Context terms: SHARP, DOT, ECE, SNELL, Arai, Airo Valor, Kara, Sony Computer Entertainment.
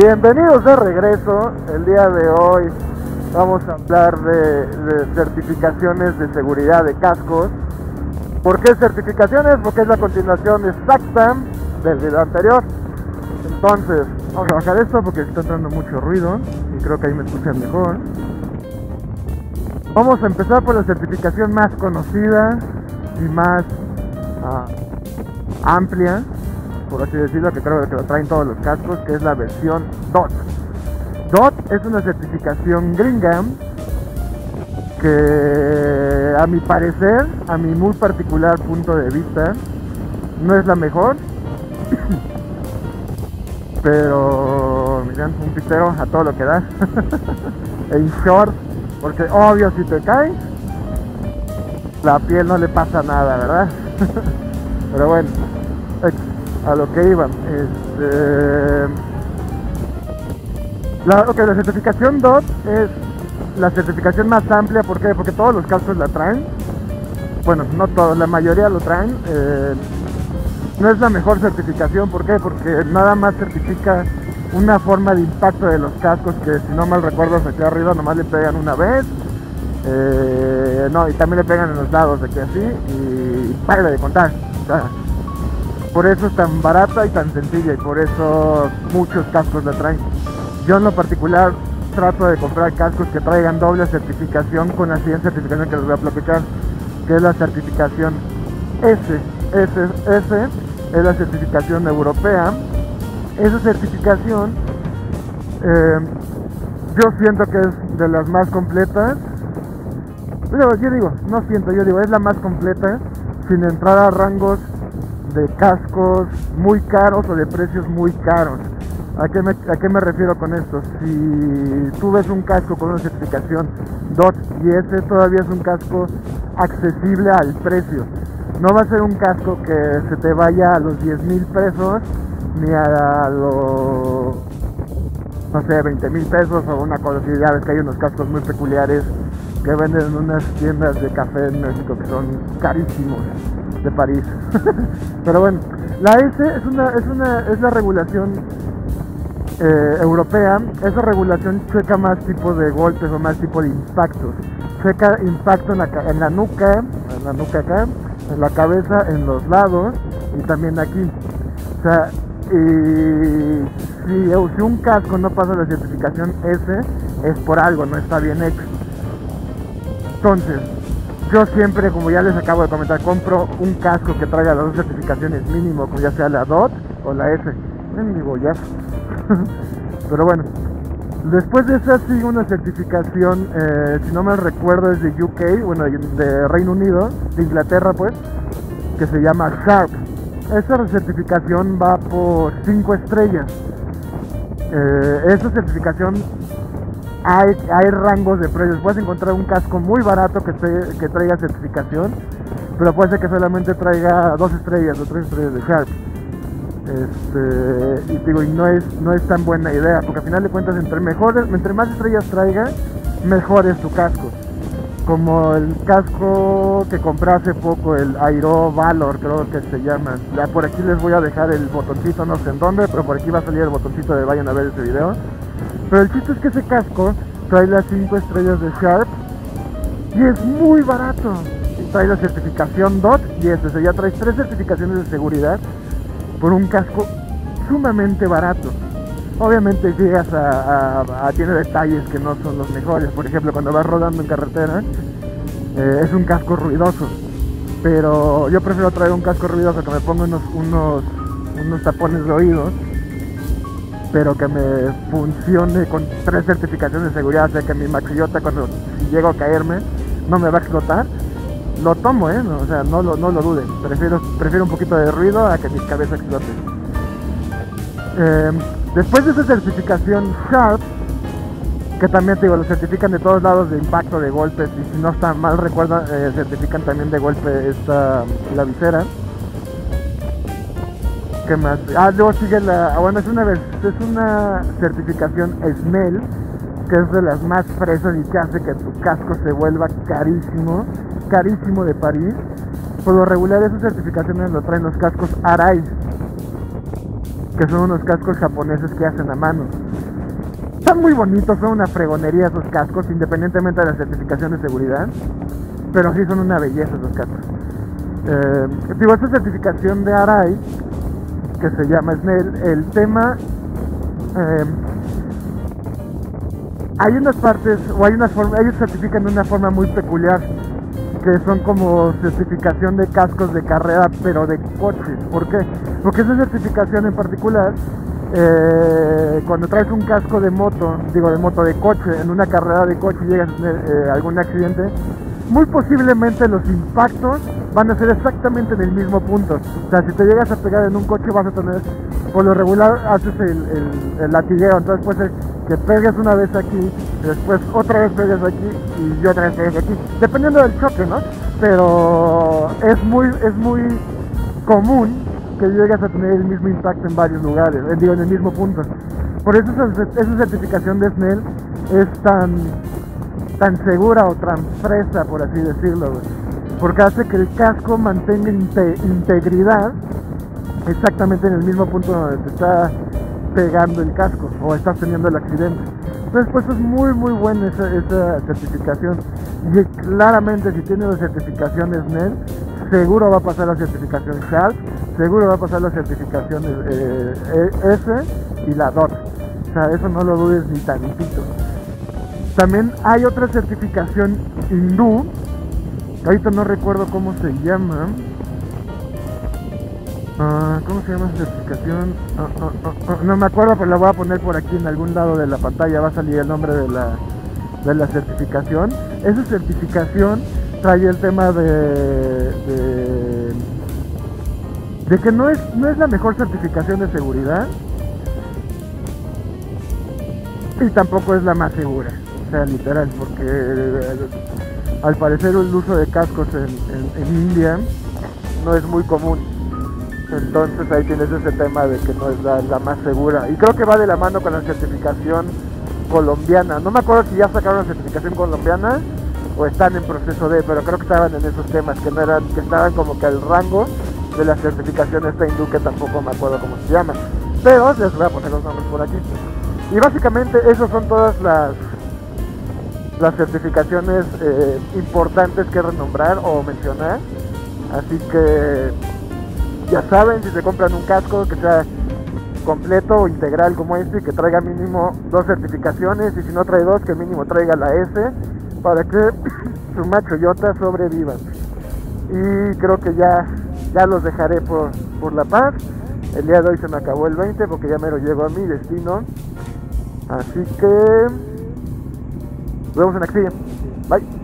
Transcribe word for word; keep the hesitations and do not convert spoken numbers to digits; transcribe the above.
Bienvenidos de regreso. El día de hoy vamos a hablar de, de certificaciones de seguridad de cascos. ¿Por qué certificaciones? Porque es la continuación exacta del video anterior. Entonces, vamos a bajar esto porque está entrando mucho ruido y creo que ahí me escuchan mejor. Vamos a empezar por la certificación más conocida y más uh, amplia, por así decirlo, que creo que lo traen todos los cascos, que es la versión D O T. D O T es una certificación gringa que, a mi parecer, a mi muy particular punto de vista, no es la mejor. Pero miren, un pitero a todo lo que da. En short, porque obvio, si te caes, la piel no le pasa nada, ¿verdad? Pero bueno, a lo que iban, este, la, okay, la certificación D O T es la certificación más amplia. ¿Por qué? Porque todos los cascos la traen. Bueno, no todos, la mayoría lo traen. Eh, no es la mejor certificación. ¿Por qué? Porque nada más certifica una forma de impacto de los cascos, que si no mal recuerdo, aquí arriba nomás le pegan una vez. Eh, no, y también le pegan en los lados, de que así, y para de contar. O sea, por eso es tan barata y tan sencilla, y por eso muchos cascos la traen. Yo en lo particular trato de comprar cascos que traigan doble certificación, con la siguiente certificación que les voy a platicar, que es la certificación S S S, es la certificación europea. Esa certificación eh, yo siento que es de las más completas. Pero yo digo, no siento, yo digo, es la más completa, sin entrar a rangos de cascos muy caros o de precios muy caros. ¿A qué me, a qué me refiero con esto? Si tú ves un casco con una certificación D O T, y ese todavía es un casco accesible al precio, no va a ser un casco que se te vaya a los diez mil pesos, ni a los, no sé, veinte mil pesos o una cosa así. Ya ves que hay unos cascos muy peculiares que venden en unas tiendas de café en México que son carísimos, de París. Pero bueno, la S es una, es una es la regulación eh, europea. Esa regulación checa más tipo de golpes o más tipo de impactos. Checa impacto en la, en la nuca, en la nuca acá, en la cabeza, en los lados y también aquí. O sea, y si, si un casco no pasa la certificación S, es por algo, no está bien hecho. Entonces, yo siempre, como ya les acabo de comentar, compro un casco que traiga las dos certificaciones mínimo, como ya sea la D O T o la S. Pero bueno, después de esa sigue una certificación, eh, si no me recuerdo es de U K, bueno, de Reino Unido, de Inglaterra pues, que se llama SHARP. Esa certificación va por cinco estrellas. Eh, esa certificación... Hay, hay rangos de precios. Puedes encontrar un casco muy barato que, te, que traiga certificación, pero puede ser que solamente traiga dos estrellas o tres estrellas de Sharp. Este, y digo, y no es, no es tan buena idea, porque al final de cuentas, entre mejores, entre más estrellas traiga, mejor es tu casco. Como el casco que compré hace poco, el Airo Valor, creo que se llama. Ya por aquí les voy a dejar el botoncito, no sé en dónde, pero por aquí va a salir el botoncito de vayan a ver este video. Pero el chiste es que ese casco trae las cinco estrellas de Sharp y es muy barato. Y trae la certificación D O T y este, o sea, ya trae tres certificaciones de seguridad por un casco sumamente barato. Obviamente llegas a, a, a tiene detalles que no son los mejores. Por ejemplo, cuando vas rodando en carretera, eh, es un casco ruidoso. Pero yo prefiero traer un casco ruidoso que me ponga unos, unos, unos tapones de oídos, pero que me funcione con tres certificaciones de seguridad, o sea que mi maxillota, cuando llego a caerme, no me va a explotar. Lo tomo, eh, o sea, no lo, no lo duden. Prefiero, prefiero un poquito de ruido a que mi cabeza explote. Eh, después de esa certificación Sharp, que también te digo, lo certifican de todos lados, de impacto, de golpes, y si no está mal recuerda, eh, certifican también de golpe esta, la visera. ¿Qué más? Ah, luego sigue la... Bueno, es una, es una certificación SNELL, que es de las más fresas y que hace que tu casco se vuelva carísimo, carísimo de París. Por lo regular esas certificaciones lo traen los cascos Arai, que son unos cascos japoneses que hacen a mano. Están muy bonitos, son una fregonería esos cascos, independientemente de la certificación de seguridad. Pero sí son una belleza esos cascos. Eh, digo, esta certificación de Arai, que se llama SNELL, el tema... Eh, hay unas partes, o hay unas formas, ellos certifican de una forma muy peculiar, que son como certificación de cascos de carrera, pero de coches. ¿Por qué? Porque esa certificación en particular, eh, cuando traes un casco de moto, digo de moto, de coche, en una carrera de coche y llegas a eh, algún accidente, muy posiblemente los impactos van a ser exactamente en el mismo punto. O sea, si te llegas a pegar en un coche, vas a tener, por lo regular haces el, el, el latigueo, entonces puede ser que pegues una vez aquí, después otra vez pegues aquí y otra vez pegues aquí, dependiendo del choque, ¿no? Pero es muy, es muy común que llegues a tener el mismo impacto en varios lugares, eh, digo, en el mismo punto. Por eso esa, esa certificación de SNELL es tan, tan segura o tan fresa, por así decirlo, wey. Porque hace que el casco mantenga inte integridad exactamente en el mismo punto donde te está pegando el casco o estás teniendo el accidente. Entonces, pues es muy muy buena esa, esa certificación, y claramente si tienes la certificación SNELL, seguro va a pasar la certificación SHARP, seguro va a pasar la certificación eh, S y la D O T. O sea, eso no lo dudes ni tantito. También hay otra certificación hindú, ahorita no recuerdo cómo se llama. Uh, ¿Cómo se llama esa certificación? Uh, uh, uh, uh, no me acuerdo, pero la voy a poner por aquí en algún lado de la pantalla, va a salir el nombre de la, de la certificación. Esa certificación trae el tema de, de, de que no es, no es la mejor certificación de seguridad, y tampoco es la más segura, o sea, literal, porque eh, al parecer el uso de cascos en, en, en India no es muy común. Entonces ahí tienes ese tema de que no es la, la más segura, y creo que va de la mano con la certificación colombiana. No me acuerdo si ya sacaron la certificación colombiana o están en proceso de, pero creo que estaban en esos temas, que no eran, que estaban como que al rango de la certificación esta hindú, que tampoco me acuerdo cómo se llama, pero les voy a poner los nombres por aquí. Y básicamente esas son todas las, las certificaciones eh, importantes que renombrar o mencionar. Así que ya saben, si se compran un casco, que sea completo o integral como este, y que traiga mínimo dos certificaciones, y si no trae dos, que mínimo traiga la S, para que su machoyota sobreviva. Y creo que ya, ya los dejaré por, por la paz. El día de hoy se me acabó el veinte, porque ya me lo llevo a mi destino. Así que nos vemos en la que sigue. Bye.